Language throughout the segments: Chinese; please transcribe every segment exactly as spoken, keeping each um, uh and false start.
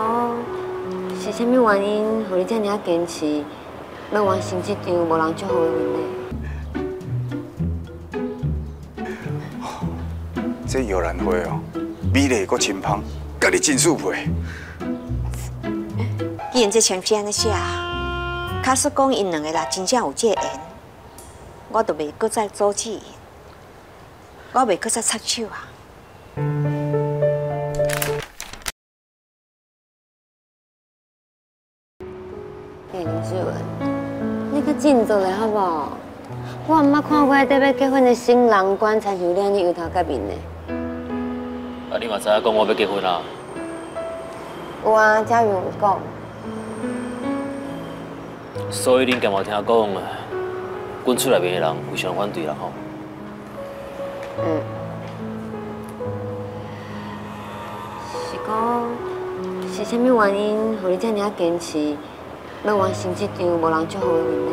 哦，是啥物原因，互你遮尔啊坚持，要完成这场无人祝福的婚礼？这摇兰花哦，美丽搁清芳，甲你真速配。既然这签字安尼写，假使讲因两个啦真正有这个缘，我就袂搁再阻止，我袂搁再插手啊。 振作嘞，好无？我毋捌看过得要结婚的新郎官，才像你安尼油头甲面嘞。啊，你嘛知影讲我要结婚啊？有啊，嘉宇有讲。所以恁敢有听讲啊？阮厝内面的人非常反对啦吼。嗯。是讲是啥物原因，互你遮尔啊坚持，要完成这场无人祝福的婚礼？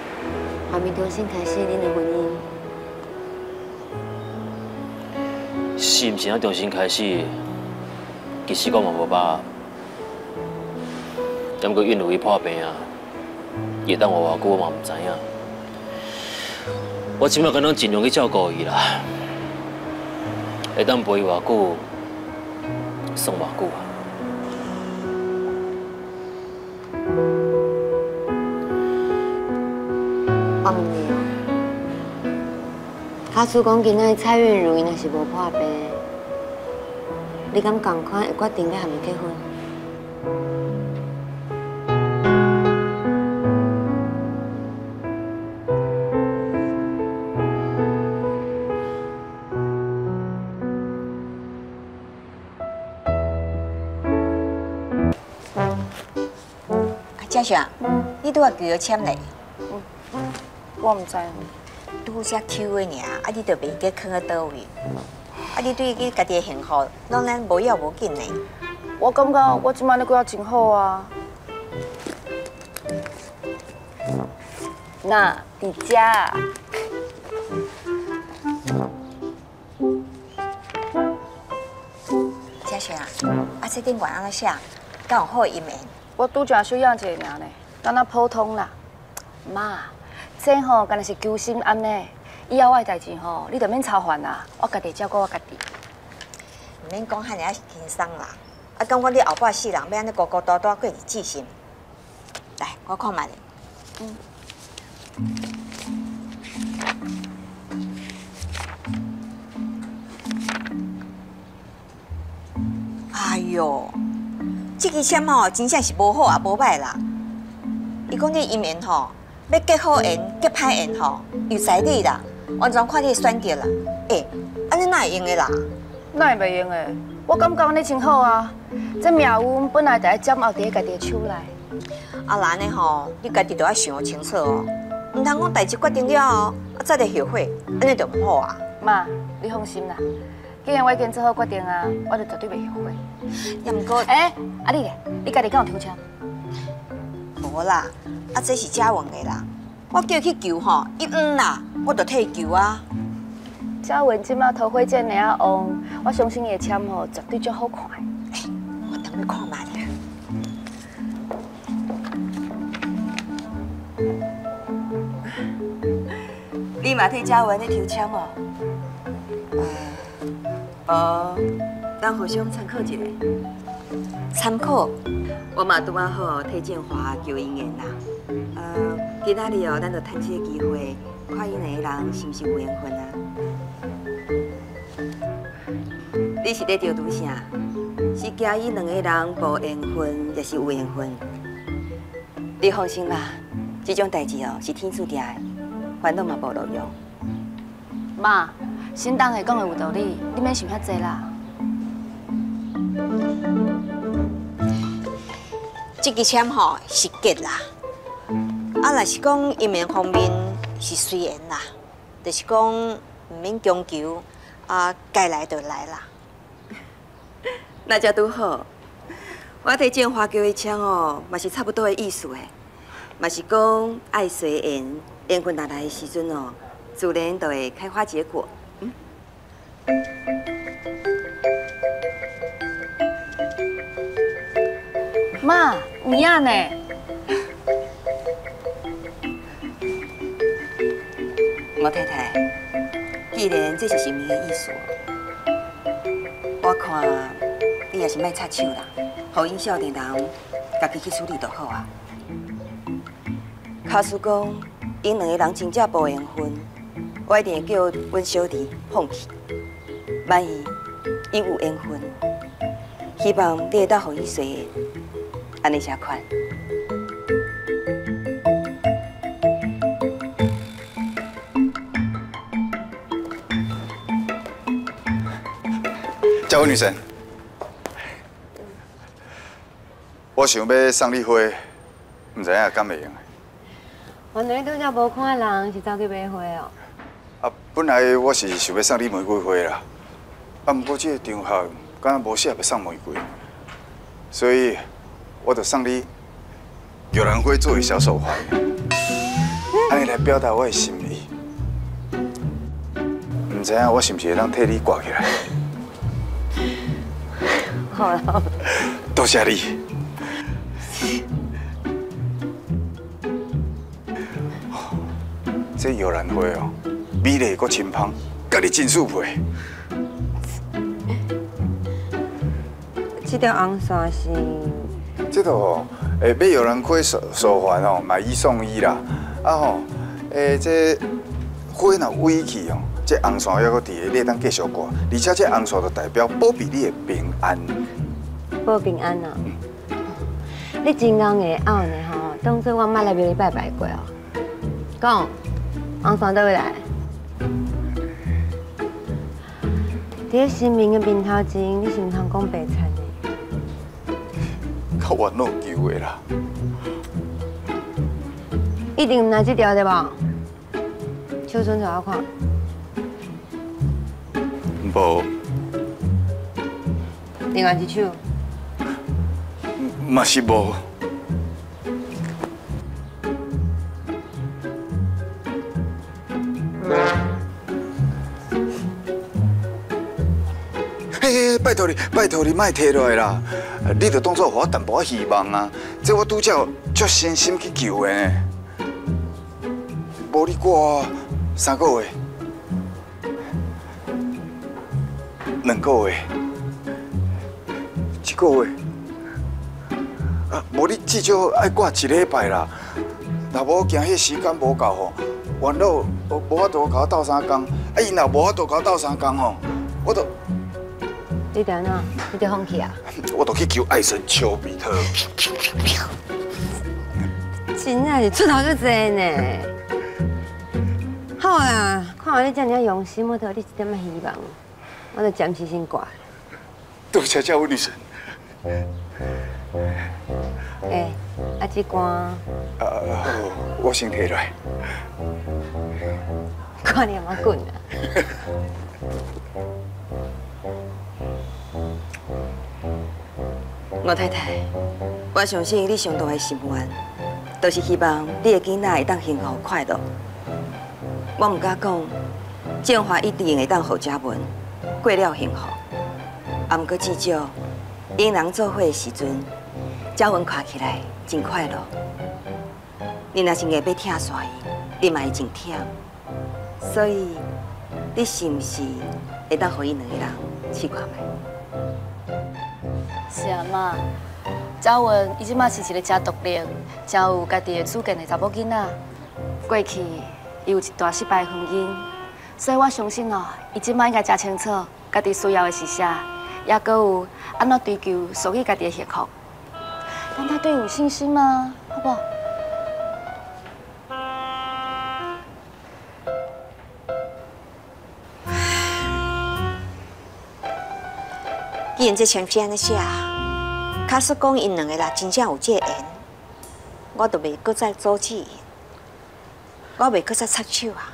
还没重新开始恁的婚姻，是毋是要重新开始？其实我嘛无把握，不过因为伊破病啊，伊等我偌久我嘛唔知影。我即摆敢若尽量去照顾伊啦，会当陪伊偌久，算偌久啊。 放你哦！假使讲今仔蔡韵如伊若是无破病，你敢同款会决定要和伊结婚？啊，嘉雪，你拄仔叫我签来？ 我唔知，拄只 Q 的尔，啊你着袂记囥喺叨位，啊你对你家己的幸福，拢咱无要无紧嘞。我感觉我即摆咧过啊真好啊。那伫遮，嘉雪啊，啊这顶悬安怎写？敢有好姻缘？我拄只小样一个尔呢，敢若普通啦，妈。 这吼，干那是求心安尼，以后我的代志吼，你着免操烦啦，我家己照顾我家己，唔免讲遐尼啊轻松啦。啊，感觉你后半世人要安尼孤孤单单过日子是？来，我看卖咧。嗯。哎呦，这支签吼，真正是无好也无歹啦。伊讲你姻缘吼。 要结好缘，结歹缘吼，有才你啦，完全看你选择啦。哎，安尼哪会用的啦？哪会袂用的？我感觉安尼真好啊！这命运本来就要掌握伫家己的手内。啊，那安尼吼，你家己就要想清楚哦，唔通讲代志决定了哦，啊再来后悔，安尼就唔好啊。妈，你放心啦，既然我已经做好决定啊，我就绝对袂后悔。也唔过，哎，啊你咧，你家己敢有抽签？无啦。 啊，这是嘉文的啦，我叫伊去求吼，伊唔啦，我就替伊求啊。嘉文即摆桃花这么啊旺，我相信伊的签吼绝对足好看。哎，我等你看卖咧。你嘛替嘉文咧抽签哦？呃，无，咱互相参考一下。参考。我嘛拄啊好替建华求姻缘啦。 呃，今仔日哦，咱就趁这个机会，看因两个人是不是有缘分啊？你是在钓鱼啥？是惊伊两个人无缘分，也是有缘分？你放心啦，这种代志哦是天注定的，烦恼嘛无路用。妈，沈东会讲的有道理，你免想遐济啦。这支签吼是结啦，啊，若是讲姻缘方面是随缘啦，就是讲唔免强求，啊，该来就来啦。那才拄好，我替建华叫伊签哦，嘛是差不多的意思诶，嘛是讲爱随缘，缘分到来的时阵哦。 自然就会开花结果。嗯，妈，唔要呢？我太太，既然这是生命的意思，我看你也是莫插手啦，互因少年人家己去处理就好啊。假使讲因两个人真正无缘分， 我一定会叫阮小弟放弃。万一因有缘分，希望你会当予伊随缘，安尼才快。佳慧女神，我想要送你花，唔知影敢袂用？原来拄则无看人，是走去买花哦。 啊，本来我是想要送你玫瑰花啦，啊，不过这个场合敢若无适合送玫瑰，所以我就送你玉兰花作为小手环，安尼来表达我的心意。唔知影我是不是会当替你挂起来？好啦，多谢你。这玉兰花哦。 美丽阁清芳，甲你真速配。这条红线是？这条哦，诶，要有人开手手环哦，买一送一啦。啊吼，诶，这花若歪去哦，这红线还阁伫个，你当继续挂。而且这红线就代表保庇你的平安。保平安啊！嗯、你真憨个拗呢吼，当初我捌来庙里拜拜过哦。讲，红线倒位来？ 伫神明的面头前，你是唔通讲白贼的。较冤枉求的啦，一定唔拿这条对吧？手伸出来看。无。另外一手。嘛是无。 拜托你，拜托你，莫摕落来啦！你就当作给我淡薄仔希望啊！这我拄才有足真心去求的呢，无你挂三个月、两个月、一个月，啊，无你至少爱挂一礼拜啦。若无惊迄时间无够吼，元老无法度甲我斗三工，啊，因若无法度甲我斗三工吼，我就。 你等啊，你就放弃啊！我都去求爱神丘比特。真正是出头就多呢。好啦，看完你这样用心，我得你一点仔希望，我就暂时先挂。多谢佳慧女神。哎，阿志官。啊，我先提来。看你阿妈滚啊！我太太，我相信你上大的心愿，就是希望你的囡仔会当幸福快乐。我唔敢讲，建华一定会当好佳文过了幸福。啊，唔过至少，因人做伙的时阵，佳文看起来真快乐。你若是硬要疼煞伊，你嘛会真忝。所以，你是唔是会当互伊两个人试看卖？ 是啊，妈，佳文伊即马是一个真独立、真有家己的主见的查某囡仔。过去伊有一段失败的婚姻，所以我相信哦，伊即马应该真清楚家己需要的是啥，也搁有安怎追求属于家己的幸福。让他对我有信心啊，好不好？原则上是安尼写，假使讲因两个啦真正有这个缘，我就袂搁再阻止，我袂搁再插手啊。